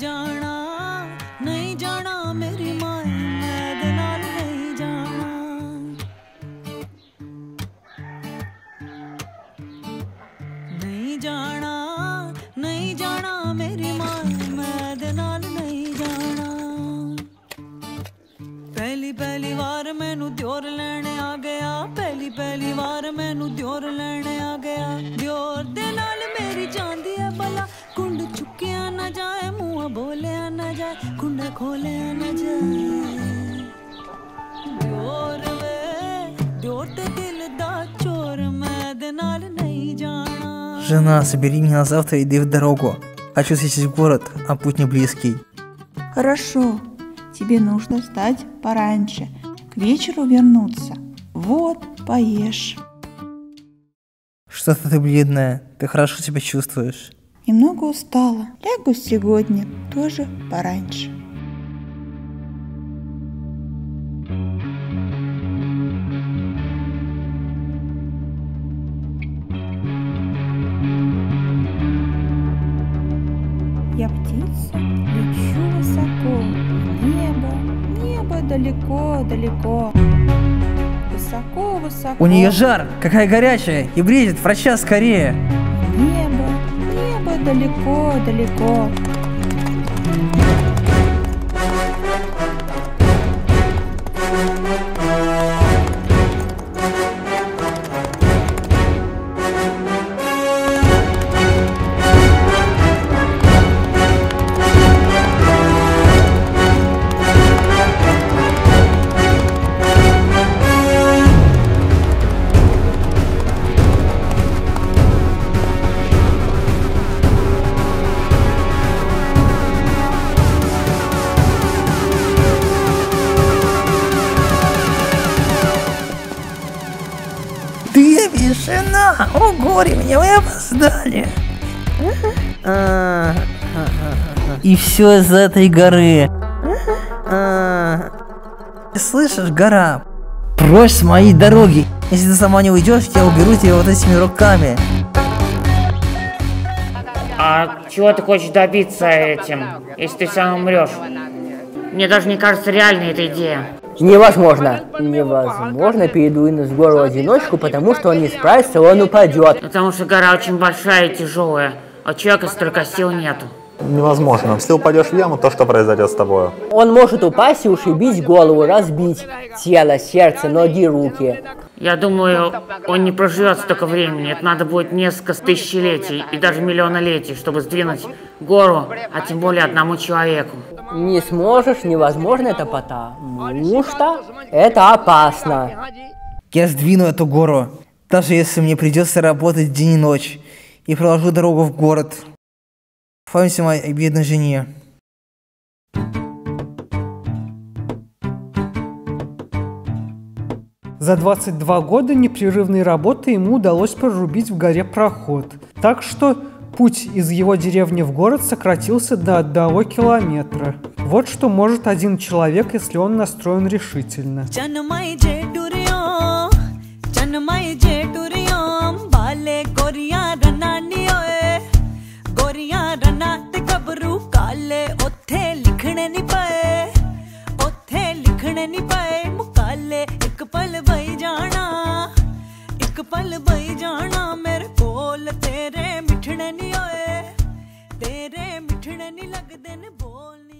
जाना, नहीं जाना मेरी मां दे नाल नहीं जाना। नहीं जाना, नहीं जाना मेरी मां दे नाल नहीं जाना। पहली पहली बार मैनू दियोर लेने आ गया, पहली पहली बार मैनू दियोर लेने आ गया। दियोर दे नाल मेरी जांदी है भला, कुंड चुकिया ना जाए, मुँह बोलिया ना जाए, कुंडा खोलिया ना जाए। दियोर वे दियोर ते दिल दा चोर, मैं दे नाल नहीं जाना। Жена, собери меня завтра, иди в дорогу. Хочу съездить в город, а путь не близкий. Хорошо. Тебе нужно встать пораньше, к вечеру вернуться. Вот, поешь. Что-то ты бледная, ты хорошо себя чувствуешь? Немного устала. Лягу сегодня тоже пораньше. Я птица, лечу высоко, небо, небо далеко, далеко, высоко, высоко. У нее жар, какая горячая, и бредит, врача скорее. Небо, небо далеко, далеко. Жена, о горе мне, вы опоздали. И все из-за этой горы. Слышишь, гора, прочь с моей дороги. Если ты сама не уйдешь, я уберу тебя вот этими руками. А чего ты хочешь добиться этим, если ты сам умрешь? Мне даже не кажется реальной эта идея. Невозможно. Невозможно передвинуть гору в одиночку, потому что он не справится, он упадет. Потому что гора очень большая и тяжелая, а у человека столько сил нету. Невозможно. Если упадешь в яму, то что произойдет с тобой? Он может упасть и ушибить голову, разбить тело, сердце, ноги, руки. Я думаю, он не проживет столько времени. Это надо будет несколько тысячелетий и даже миллионолетий, чтобы сдвинуть гору, а тем более одному человеку. Не сможешь, невозможно это потому, что это опасно. Я сдвину эту гору, даже если мне придется работать день и ночь, и проложу дорогу в город. Помните моей бедной жене. За 22 года непрерывной работы ему удалось прорубить в горе проход, так что путь из его деревни в город сократился до 1 километра. Вот что может один человек, если он настроен решительно. Teere mitne nahi hoye, teere mitne nahi lagde ne bol.